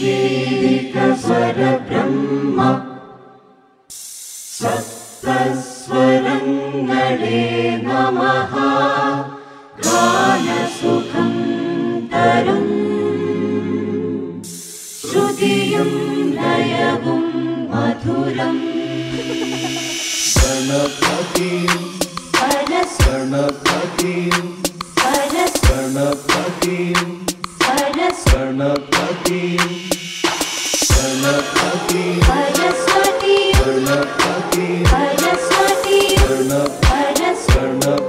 जीविका स्वर ब्रह्मा सप्तस्वरंगणे नमः गानसुखं तरं श्रुतियं लयं मधुरं गणपतिं Sarnapatim, Sarnapatim, Sarnapatim, Sarnapatim, Sarnapatim, Sarnapatim, Sarnapatim, Sarnapatim, Sarnapatim.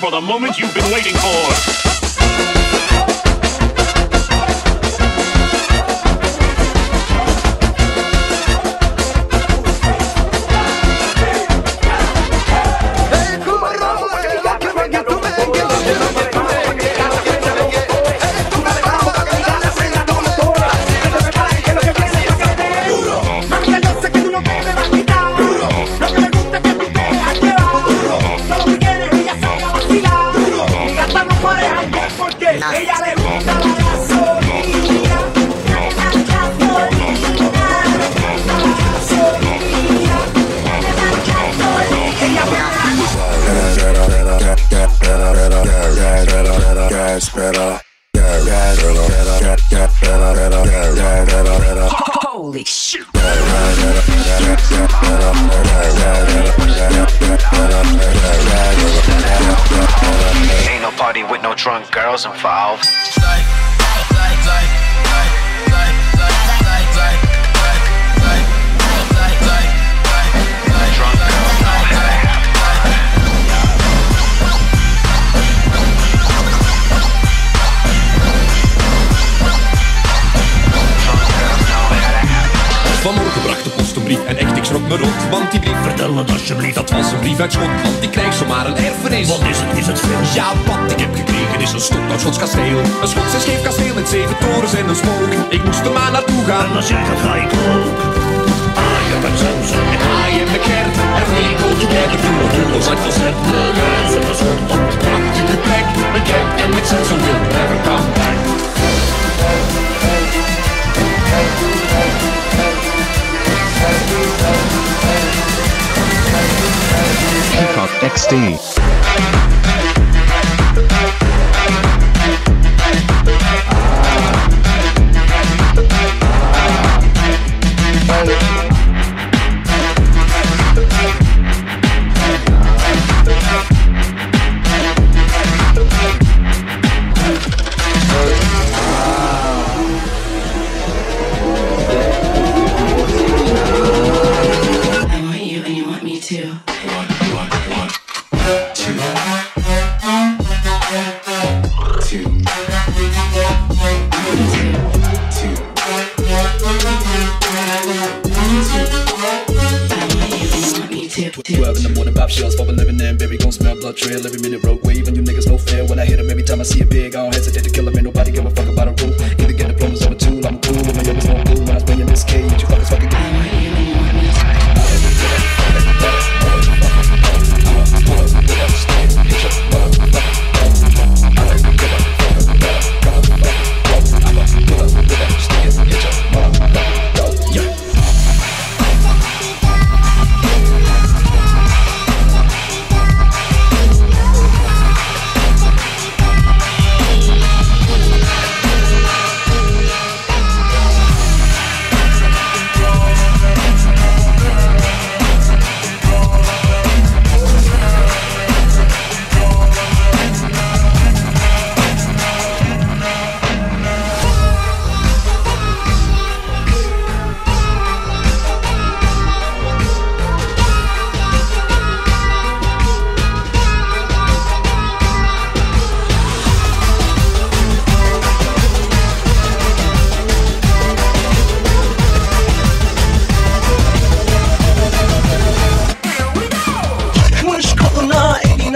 For the moment you've been waiting for. Holy shit! Ain't no party with no drunk girls involved. En echt, ik schrok me rond, want die brief, vertel me alsjeblieft, dat was een brief uit Schotland. Ik krijg zomaar een erfenis. Wat is het veel? Ja, wat ik heb gekregen is een stok uit Schots kasteel. Een Schots en scheef kasteel met 7 torens en een spook. Ik moest er maar naartoe gaan. En als jij gaat, ga ik ook. I am a Samson en I am a Gert. En we go together through the doodles like the set. The guys in the Schotland, prachtige plek. Met Gert en met Samson will never come back. Peacock XD. Trail every minute road wave and you niggas no fair. When I hit him every time I see a big, I don't hesitate to kill him. Ain't nobody give a fuck about a rule. Either get diplomas or a tool, I'm cool. When my youngest no cool, when I play in this cage, you fuckers fucking cool. I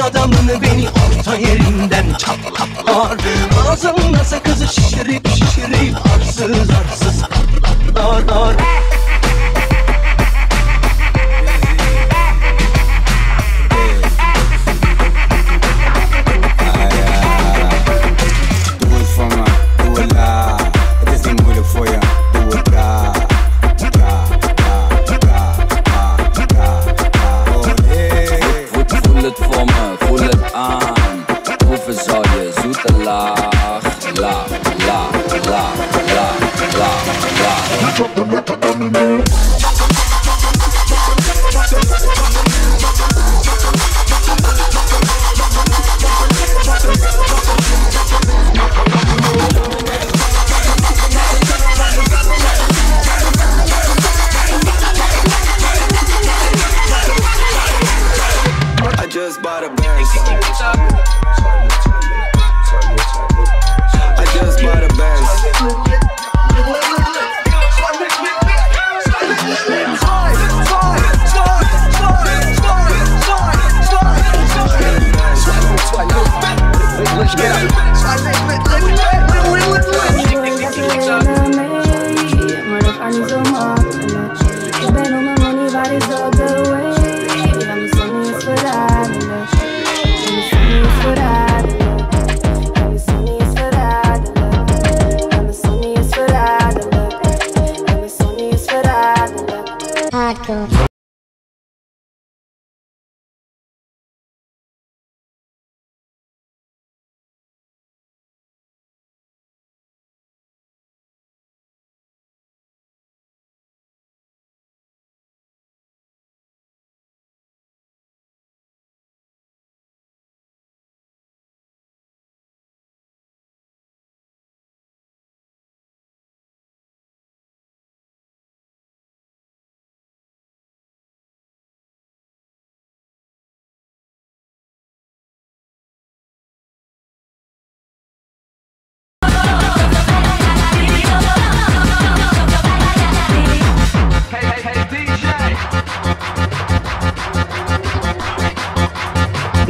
adamını beni orta yerinden çatlatlar. Ağzımda sakızı şişirip şişirip arsız arsız patlatlar.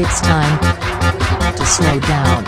It's time to slow down.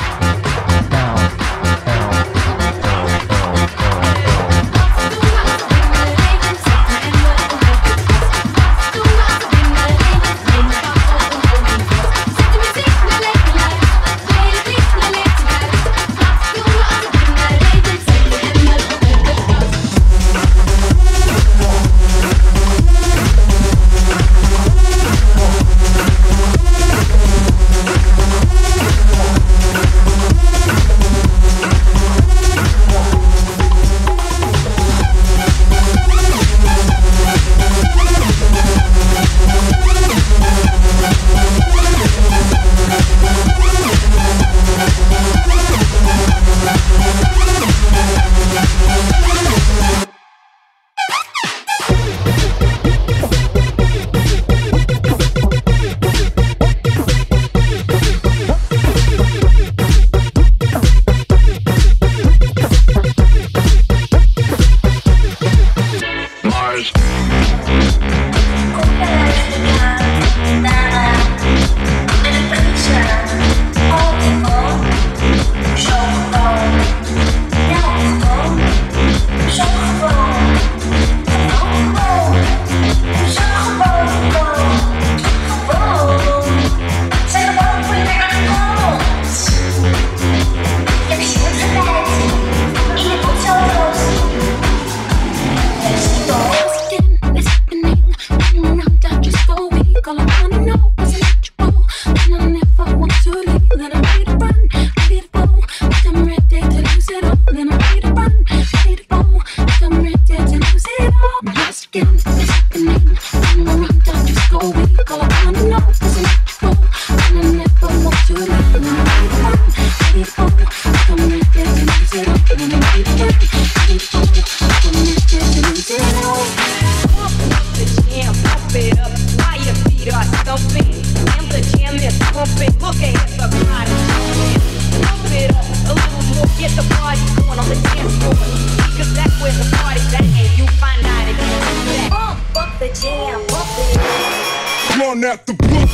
Run at the book.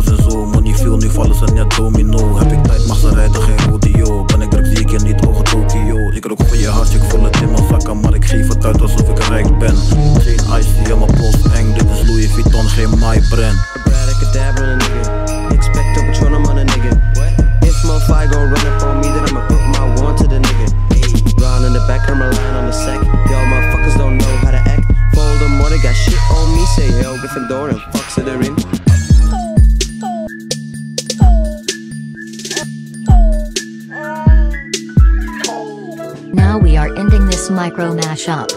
shows en zo. Money veel, nu vallen ze net domino. Heb ik tijd, mag ze rijden, geen rodeo. Ben ik druk, zie ik je niet, ogen Tokio. Ik rook op je hartje, ik voel het in mijn zakken, maar ik geef het uit alsof ik rijk ben. Geen ice, die helemaal pols eng. Dit is Louis Vuitton, geen my brand. Abracadabra, nigga. Expect a patron, I'm on a nigga. If Mofi gon' run up on me, then I'ma put my wand to the nigga. Ron in the back, I'm relying on the sack. Y'all motherfuckers don't know how to act. 4 in the morning, got shit on me. Say hell, Gryffindor and fuck Slytherin. Now we are ending this micro mashup.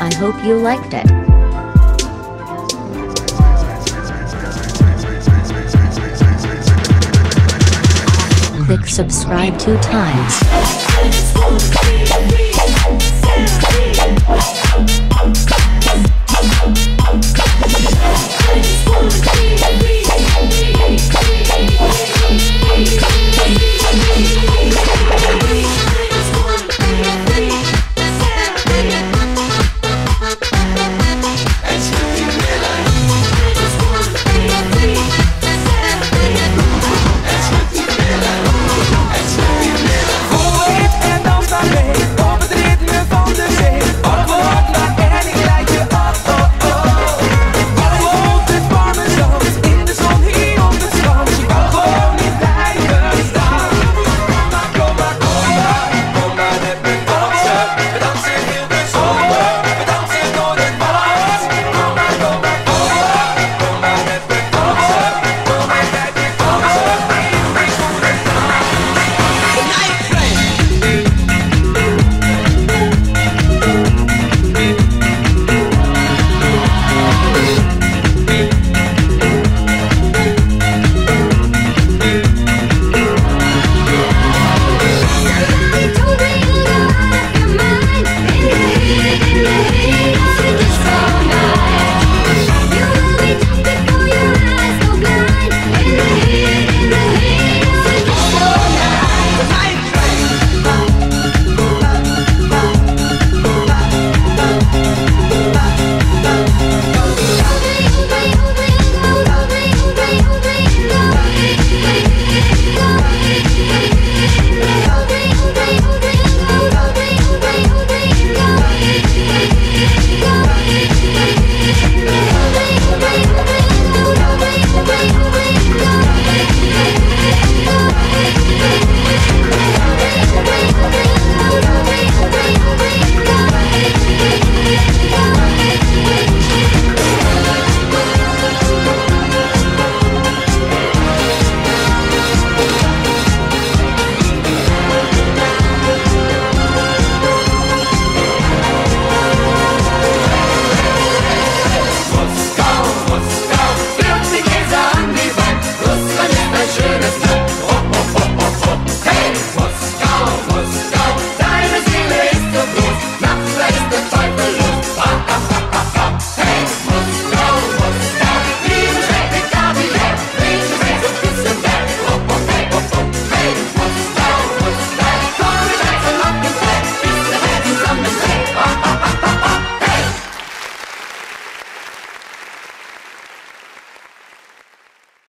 I hope you liked it. Click subscribe 2 times.